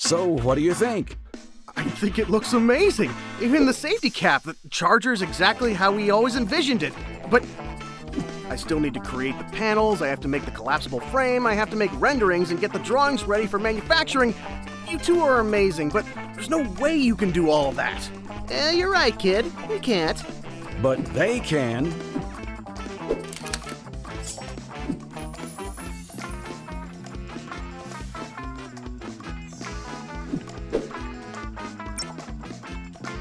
So, what do you think? I think it looks amazing. Even the safety cap, the charger is exactly how we always envisioned it. But I still need to create the panels, I have to make the collapsible frame, I have to make renderings and get the drawings ready for manufacturing. You two are amazing, but there's no way you can do all of that. You're right, kid. We can't. But they can.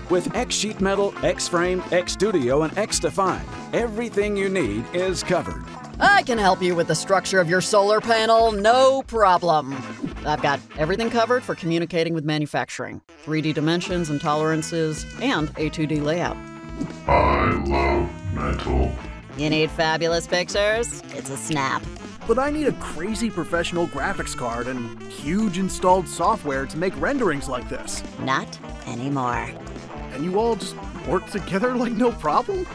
With X-SheetMetal, X-Frame, X-Studio, and X-Defined, everything you need is covered. I can help you with the structure of your solar panel, no problem. I've got everything covered for communicating with manufacturing, 3D dimensions and tolerances, and a 2D layout. I love metal. You need fabulous pictures? It's a snap. But I need a crazy professional graphics card and huge installed software to make renderings like this. Not anymore. And you all just work together like no problem?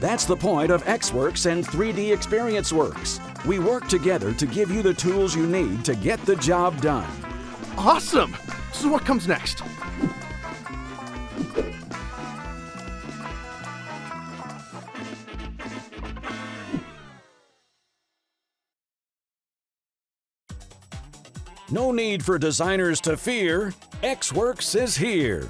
That's the point of XWorks and 3DEXPERIENCEWorks. We work together to give you the tools you need to get the job done. Awesome! So what comes next? No need for designers to fear. XWorks is here.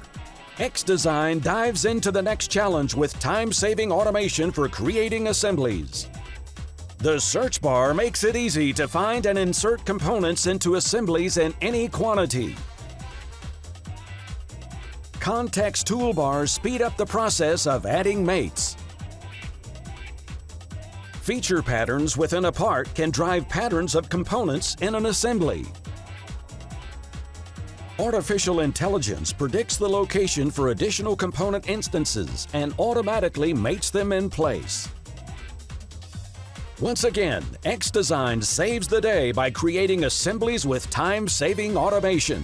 XDesign dives into the next challenge with time-saving automation for creating assemblies. The search bar makes it easy to find and insert components into assemblies in any quantity. Context toolbars speed up the process of adding mates. Feature patterns within a part can drive patterns of components in an assembly. Artificial intelligence predicts the location for additional component instances and automatically mates them in place. Once again, XDesign saves the day by creating assemblies with time-saving automation.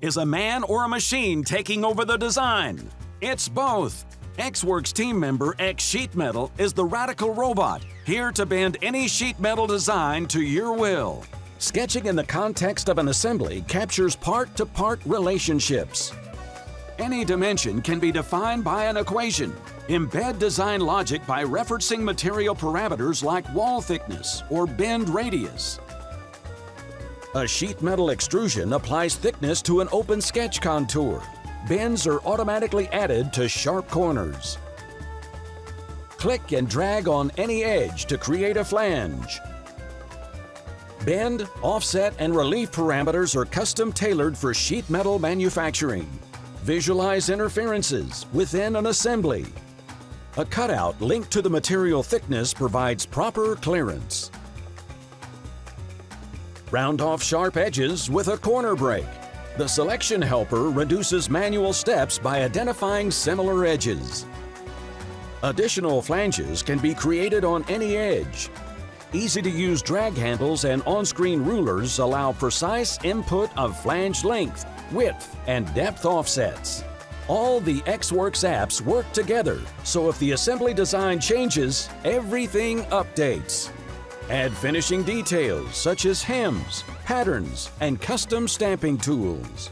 Is a man or a machine taking over the design? It's both. XWorks team member X-SheetMetal is the radical robot, here to bend any sheet metal design to your will. Sketching in the context of an assembly captures part-to-part relationships. Any dimension can be defined by an equation. Embed design logic by referencing material parameters like wall thickness or bend radius. A sheet metal extrusion applies thickness to an open sketch contour. Bends are automatically added to sharp corners. Click and drag on any edge to create a flange. Bend, offset, and relief parameters are custom tailored for sheet metal manufacturing. Visualize interferences within an assembly. A cutout linked to the material thickness provides proper clearance. Round off sharp edges with a corner break. The selection helper reduces manual steps by identifying similar edges. Additional flanges can be created on any edge. Easy-to-use drag handles and on-screen rulers allow precise input of flange length, width, and depth offsets. All the XWorks apps work together, so if the assembly design changes, everything updates. Add finishing details such as hems, patterns, and custom stamping tools.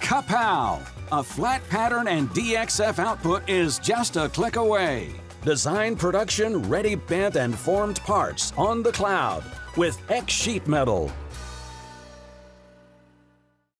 Kapow! A flat pattern and DXF output is just a click away. Design production ready bent and formed parts on the cloud with X-SheetMetal.